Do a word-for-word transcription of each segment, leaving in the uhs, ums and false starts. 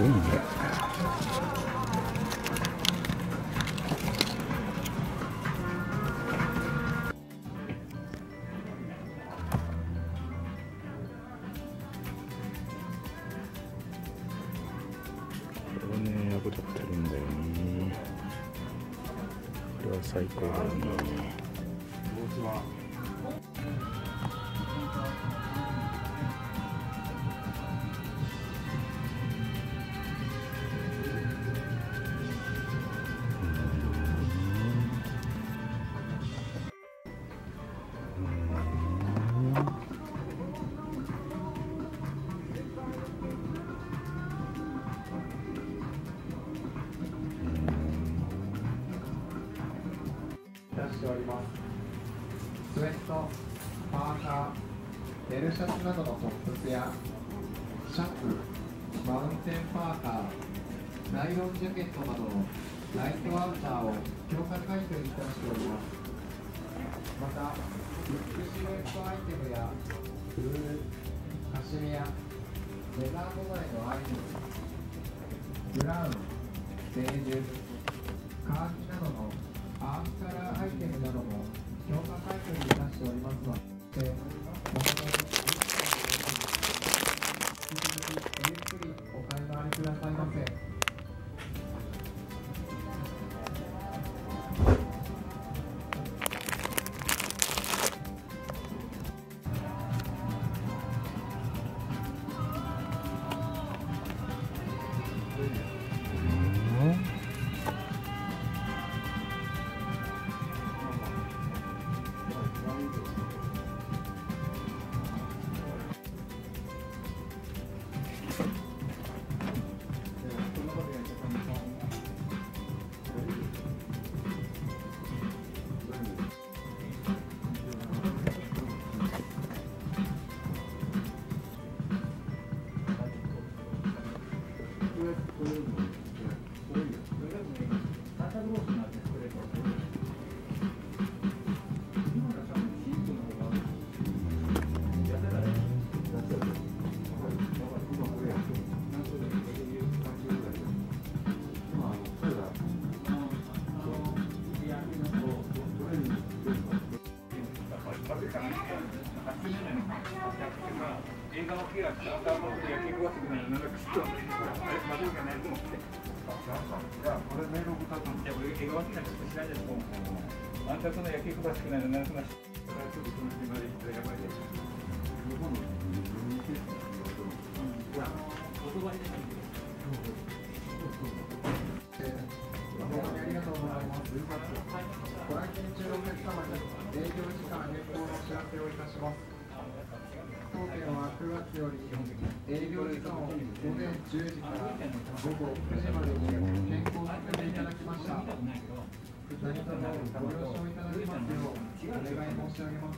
ごいね。これね、破れてるんだよね。これは最高だよね。しております。スウェット、パーカー、ベルシャツなどのトップスやシャツ、マウンテンパーカー、ナイロンジャケットなどのライトアウターを強化回収に出しております。また、リュックシルエットアイテムやウール、カシミヤ、レザー素材のアイテム、ブラウン、ベージュ、カーキなどのアースカラーアイテムなども評価サイトに出しておりますので、ゆっくりお買い回りくださいませ。ご来店中のお客様に営業時間変更のお知らせをいたします。当店はくがつより営業時間をごぜんじゅうじからごごくじまでに変更させていただきました。何とぞご了承いただきますようお願い申し上げます。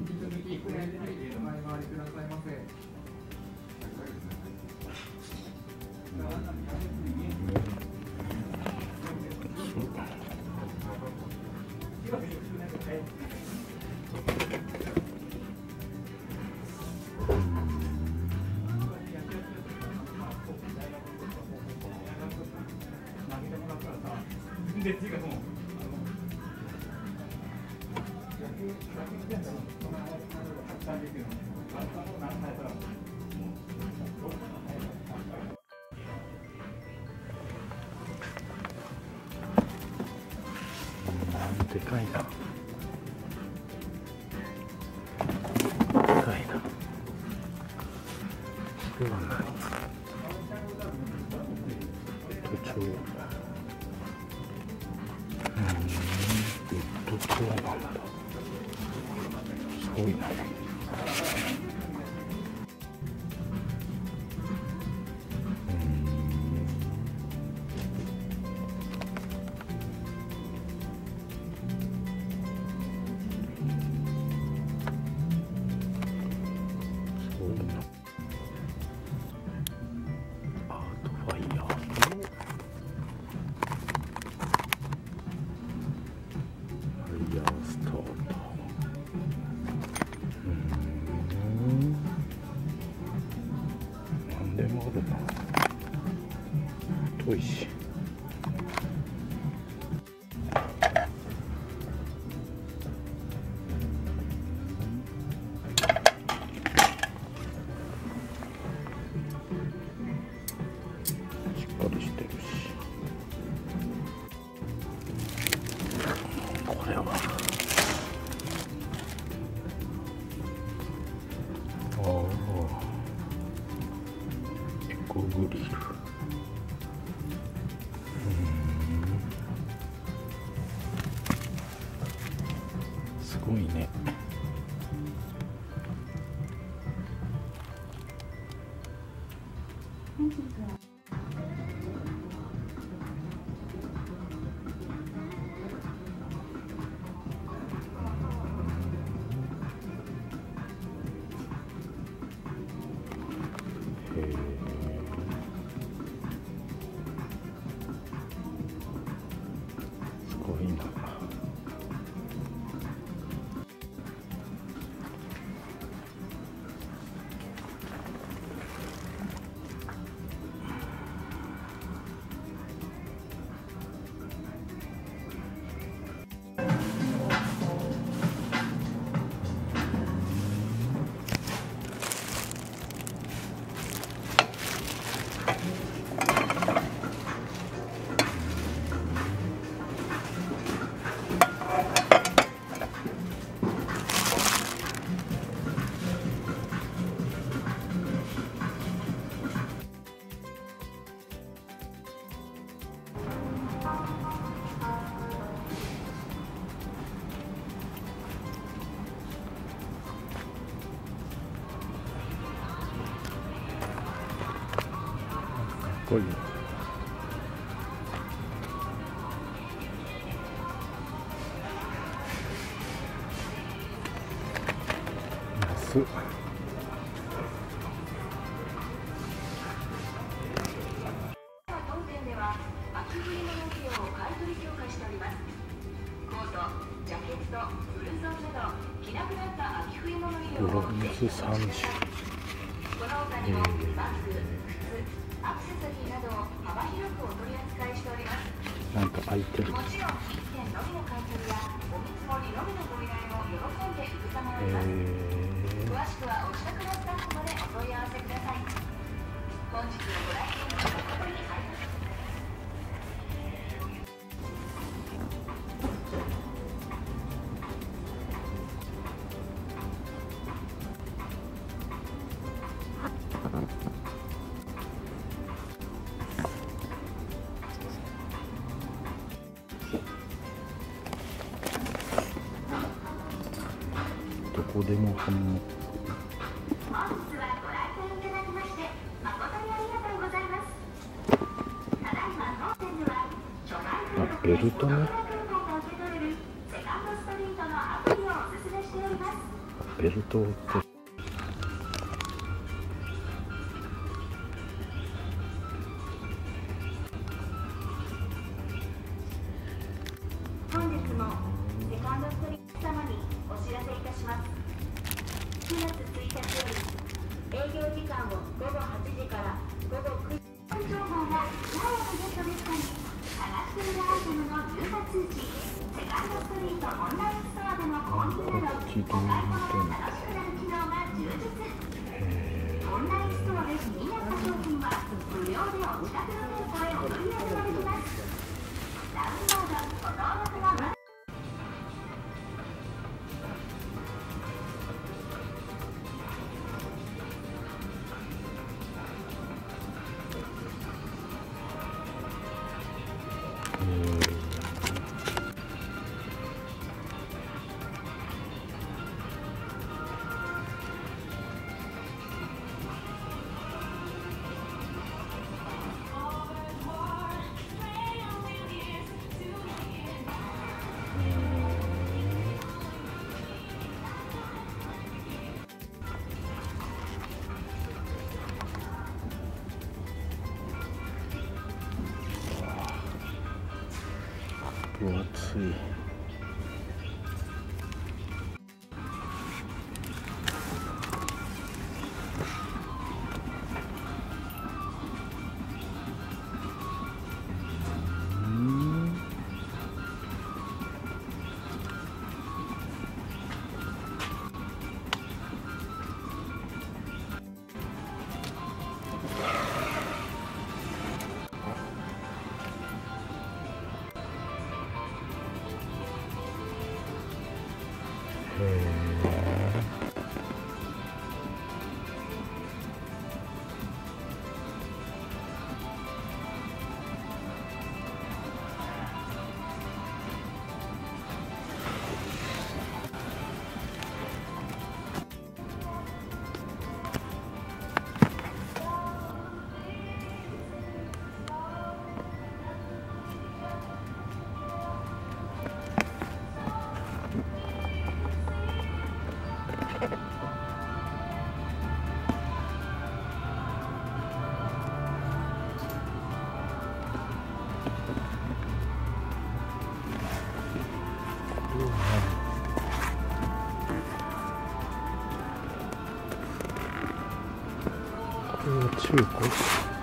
引き続きご連絡お前回りくださいませ。でかいな。何でもあるな。おいしい。しっかりしてるし、これはおーエコグリル。すごいね。へえ。こういう安っ。当店では秋冬の農業を買取強化しております。コート、ジャケット、ブルゾンなど着なくなった秋冬の農業をぜひお試しください。この他にもバッグ、靴、アクセサリーなどを幅広くお取り扱いしております。なんか開いてる。もちろんいってんのみの買取やお見積もりのみのご依頼も喜んで受けたまわります。詳しくはお近くのスタッフまでお問い合わせください。本日のご来店は誠にありがとうございます。どこでも反応。本日はご来店いただきまして誠にありがとうございます。ただいま当店では初回のベルトね。セカンドストリートのアプリをおすすめしております。ベルトをって本日もセカンドストリートお知らせいたします。くがつついたちより営業時間をごごはちじからごごくじ情報がダイヤルネットウェブサイト探しているアイテムの入荷通知、セカンドストリートオンラインストアでの購入などお買い物を楽しくなる機能が充実。オンラインストアで気になった商品は無料でお自宅の店舗へお取り寄せができます。ダウンロードお登録が分厚い。中古